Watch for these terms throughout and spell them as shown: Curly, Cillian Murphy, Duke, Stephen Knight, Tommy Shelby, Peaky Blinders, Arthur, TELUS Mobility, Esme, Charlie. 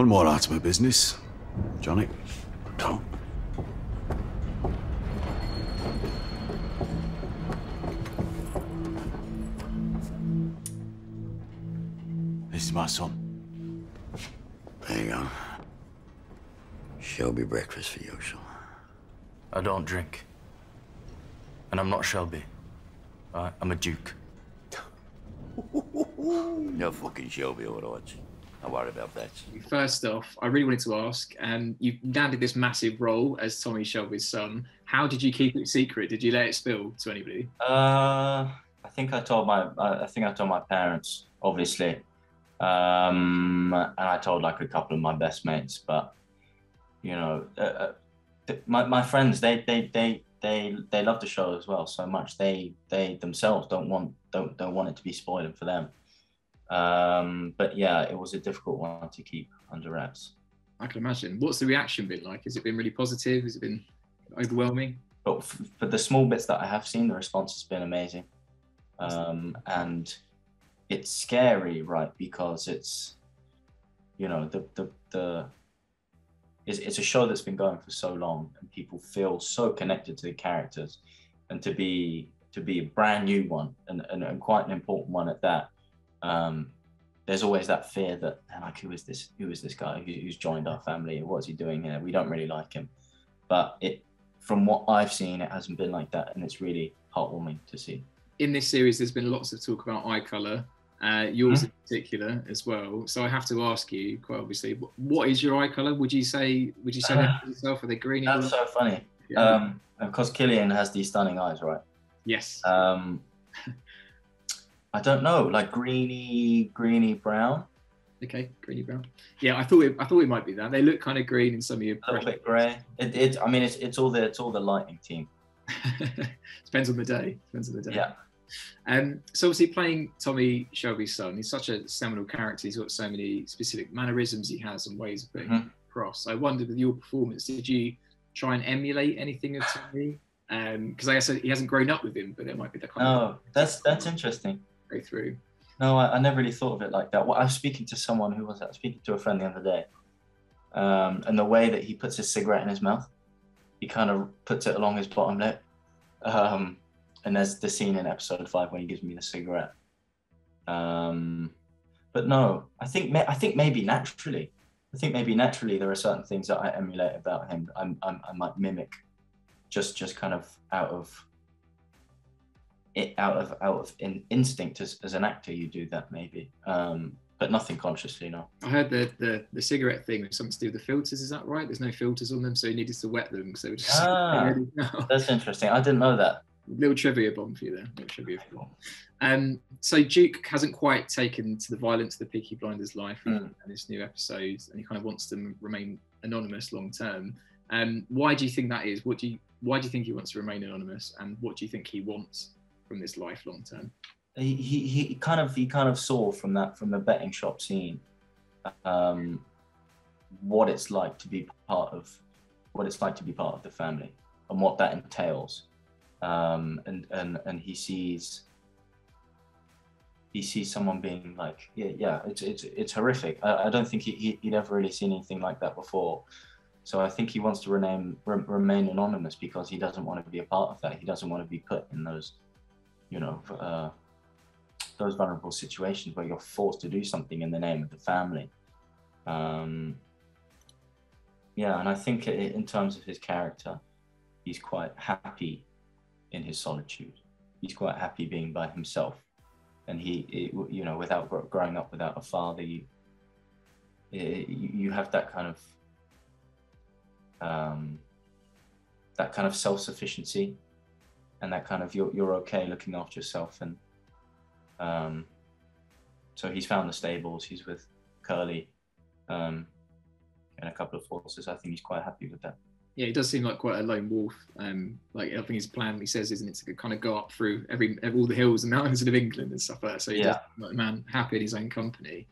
One more out of my business, Johnny. Tom. This is my son. Hang on. Shelby breakfast for you, Sean. I don't drink. And I'm not Shelby. I'm a Duke. No fucking Shelby or odds. I worry about that. First off, I really wanted to ask, you landed this massive role as Tommy Shelby's son. How did you keep it secret? Did you let it spill to anybody? I think I told my parents, obviously, and I told like a couple of my best mates. But you know, my friends, they love the show as well so much. They themselves don't want it to be spoiling for them. But yeah, it was a difficult one to keep under wraps. I can imagine. What's the reaction been like? Has it been really positive? Has it been overwhelming? But for the small bits that I have seen, the response has been amazing. And it's scary, right? Because it's, you know, it's a show that's been going for so long and people feel so connected to the characters, and to be a brand new one and quite an important one at that. There's always that fear that, like, who is this guy who's joined our family? What's he doing here? We don't really like him. But from what I've seen, it hasn't been like that, and it's really heartwarming to see. In this series, there's been lots of talk about eye colour, yours in particular as well. So I have to ask you, quite obviously, what is your eye colour? Would you say that for yourself? Are they green? That's so funny. Yeah. Of course, Cillian has these stunning eyes, right? Yes. I don't know, like greeny brown. Okay, greeny brown. Yeah, I thought it might be that. They look kind of green in some of your. A little bit grey. It's all the lighting team. Depends on the day. Yeah. So obviously playing Tommy Shelby's son, he's such a seminal character. He's got so many specific mannerisms he has and ways of putting across. I wondered, with your performance, did you try and emulate anything of Tommy? Because I guess he hasn't grown up with him, but it might be the kind. Oh, that's interesting. Go through. No, I never really thought of it like that. Well, I was speaking to someone a friend the other day, and the way that he puts his cigarette in his mouth, he kind of puts it along his bottom lip, and there's the scene in episode 5 when he gives me the cigarette. But no, I think maybe naturally there are certain things that I emulate about him. I might mimic, just kind of out of instinct as an actor, you do that maybe, but nothing consciously, no. I heard the cigarette thing was something to do with the filters, is that right? There's no filters on them, so you needed to wet them, so just. Ah, that's interesting. I didn't know that. Little trivia bomb for you there. So Duke hasn't quite taken to the violence of the Peaky Blinders life in this new episode, and he kind of wants to remain anonymous long term. Why do you think that is? Why do you think he wants to remain anonymous, and what do you think he wants from this life long term? He kind of saw from the betting shop scene what it's like to be part of the family and what that entails, and he sees someone being like, yeah, it's horrific. I don't think he'd ever really seen anything like that before. So I think he wants to remain anonymous because he doesn't want to be a part of that. He doesn't want to be put in those, you know, those vulnerable situations where you're forced to do something in the name of the family. Yeah, and I think in terms of his character, he's quite happy in his solitude. He's quite happy being by himself. And you know, without growing up without a father, you have that kind of self-sufficiency, and that kind of you're okay looking after yourself, and so he's found the stables. He's with Curly and a couple of horses. I think he's quite happy with that. Yeah, he does seem like quite a lone wolf. Like, I think his plan, he says, isn't it to kind of go up through all the hills and mountains of England and stuff like that. So he does seem like a man happy in his own company.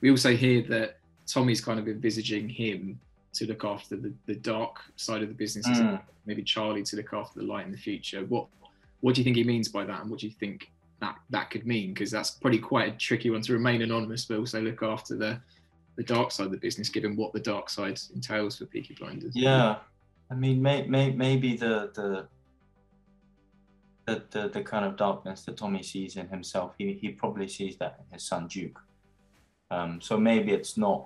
We also hear that Tommy's kind of envisaging him to look after the dark side of the business, maybe Charlie to look after the light in the future. What do you think he means by that, and what do you think that could mean? Because that's probably quite a tricky one, to remain anonymous but also look after the the dark side of the business, given what the dark side entails for Peaky Blinders. Yeah, I mean, maybe the kind of darkness that Tommy sees in himself, he probably sees that in his son Duke. So maybe it's not,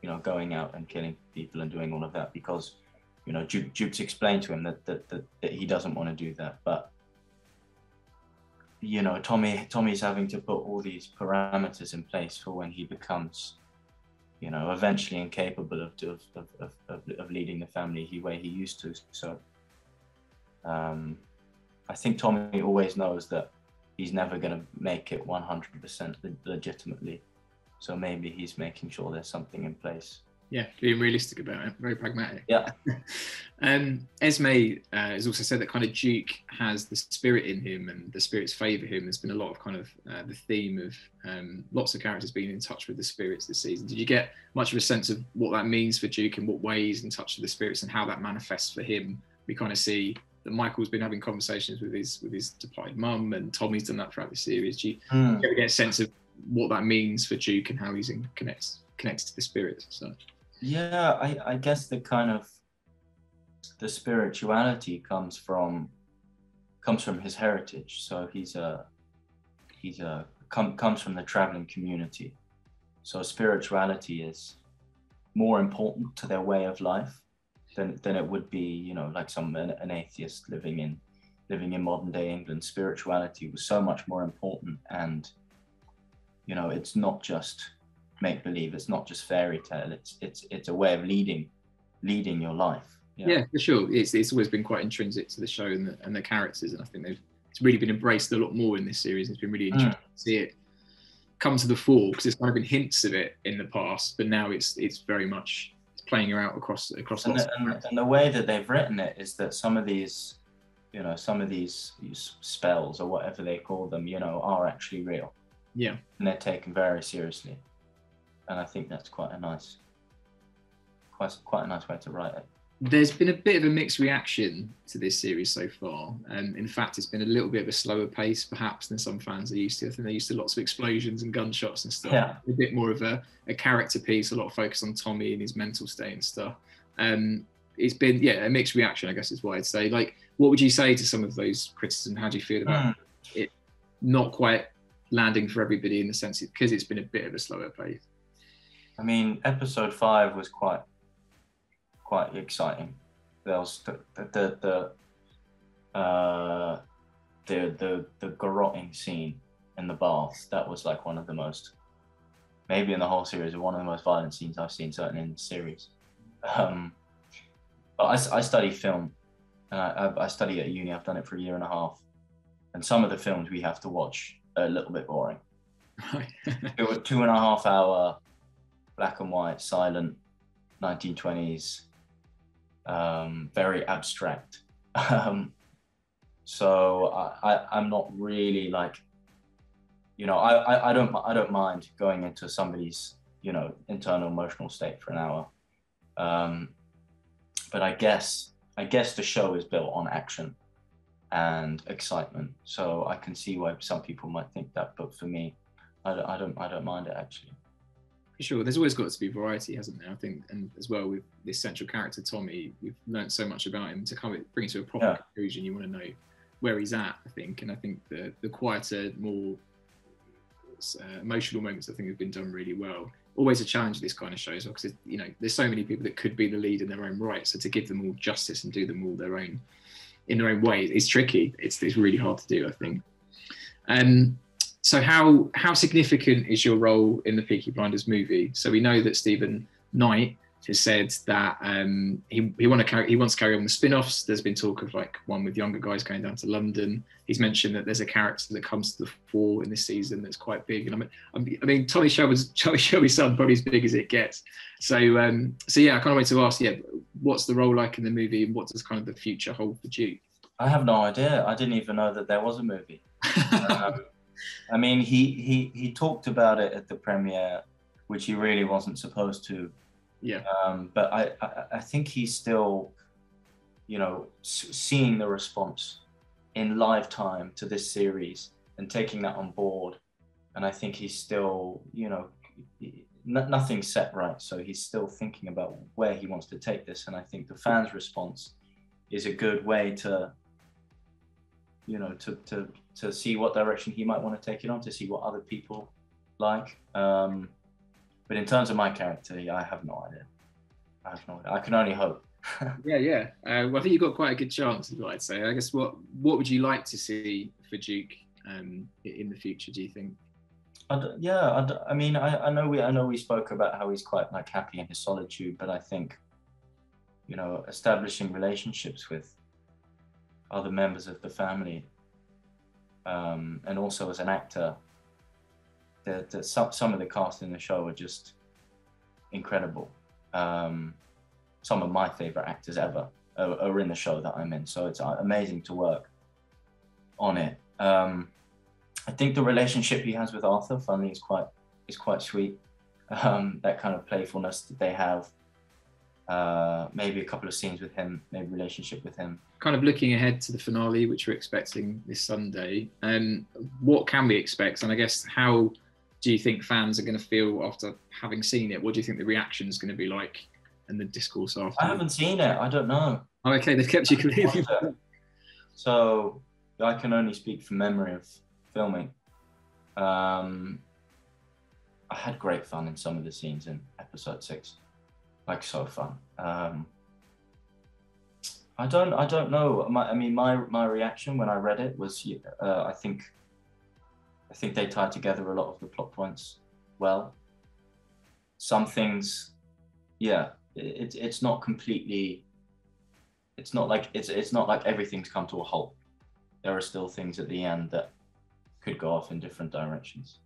you know, going out and killing people and doing all of that, because, you know, Duke's explained to him that he doesn't want to do that, but, you know, Tommy's having to put all these parameters in place for when he becomes, you know, eventually incapable of leading the family the way he used to. So I think Tommy always knows that he's never going to make it 100% legitimately. So maybe he's making sure there's something in place. Yeah, being realistic about it, very pragmatic. Yeah. Esme has also said that kind of Duke has the spirit in him and the spirits favour him. There's been a lot of kind of the theme of lots of characters being in touch with the spirits this season. Did you get much of a sense of what that means for Duke and what ways in touch with the spirits and how that manifests for him? We kind of see that Michael's been having conversations with his departed mum, and Tommy's done that throughout the series. Do you ever get a sense of what that means for Duke and how he's connected to the spirits and such? Yeah, I guess the kind of the spirituality comes from his heritage. So comes from the traveling community. So spirituality is more important to their way of life than it would be, you know, like an atheist living in modern day England. Spirituality was so much more important, and, you know, it's not just make believe, it's not just fairy tale, it's a way of leading your life. Yeah, for sure. It's always been quite intrinsic to the show and the characters, and I think it's really been embraced a lot more in this series. It's been really interesting to see it come to the fore, because there's kind of been hints of it in the past, but now it's very much playing out across lots and the way that they've written it is that some of these spells, or whatever they call them, you know, are actually real. Yeah, and they're taken very seriously. And I think that's quite a nice way to write it. There's been a bit of a mixed reaction to this series so far. And in fact, it's been a little bit of a slower pace, perhaps, than some fans are used to. I think they're used to lots of explosions and gunshots and stuff. Yeah. A bit more of a character piece, a lot of focus on Tommy and his mental state and stuff. It's been, yeah, a mixed reaction, I guess is what I'd say. Like, what would you say to some of those criticisms? How do you feel about it not quite landing for everybody, in the sense, because it's been a bit of a slower pace? I mean, episode 5 was quite exciting. There was the garrotting scene in the bath. That was like one of the most, maybe in the whole series, one of the most violent scenes I've seen, certainly in the series. But I study film, and I study at uni. I've done it for a year and a half, and some of the films we have to watch are a little bit boring. It was 2.5 hour. Black and white, silent, 1920s, very abstract. So I'm not really, like, you know, I don't mind going into somebody's, you know, internal emotional state for an hour, but I guess the show is built on action and excitement. So I can see why some people might think that, but for me, I don't mind it, actually. Sure, there's always got to be variety, hasn't there? I think, and as well with this central character Tommy, we've learned so much about him. To bring it to a proper conclusion, you want to know where he's at, I think. And I think the quieter, more emotional moments, I think, have been done really well. Always a challenge this kind of show as well, because, you know, there's so many people that could be the lead in their own right. So to give them all justice and do them all in their own way, it's tricky. It's really hard to do, I think. So how significant is your role in the Peaky Blinders movie? So we know that Stephen Knight has said that he wants to carry on the spin-offs. There's been talk of, like, one with younger guys going down to London. He's mentioned that there's a character that comes to the fore in this season that's quite big. And I mean, Charlie Shelby's son, probably as big as it gets. So yeah, I can't wait to ask. Yeah, what's the role like in the movie, and what does kind of the future hold for Duke? I have no idea. I didn't even know that there was a movie. I mean, he talked about it at the premiere, which he really wasn't supposed to. Yeah. But I think he's still, you know, seeing the response in live time to this series and taking that on board. And I think he's still, you know, nothing's set right. So he's still thinking about where he wants to take this. And I think the fans' response is a good way to, you know, to see what direction he might want to take it on, to see what other people like. But in terms of my character, yeah, I have no idea. I have no idea. I can only hope. Yeah. Well, I think you've got quite a good chance, is what I'd say. I guess what would you like to see for Duke in the future, do you think? I mean, I know we spoke about how he's quite like happy in his solitude, but I think, you know, establishing relationships with other members of the family, and also as an actor, that some of the cast in the show are just incredible. Some of my favorite actors ever are in the show that I'm in, so it's amazing to work on it. I think the relationship he has with Arthur, funnily, is quite sweet. That kind of playfulness that they have. Maybe a couple of scenes with him, maybe relationship with him. Kind of looking ahead to the finale, which we're expecting this Sunday. What can we expect? And I guess, how do you think fans are going to feel after having seen it? What do you think the reaction is going to be like, and the discourse after? I haven't seen it. I don't know. Oh, okay, they've kept you completely. So I can only speak from memory of filming. I had great fun in some of the scenes in episode 6, like so fun. I don't know. I mean, my reaction when I read it was, I think they tied together a lot of the plot points well. Some things, yeah, it's not completely. It's not like everything's come to a halt. There are still things at the end that could go off in different directions.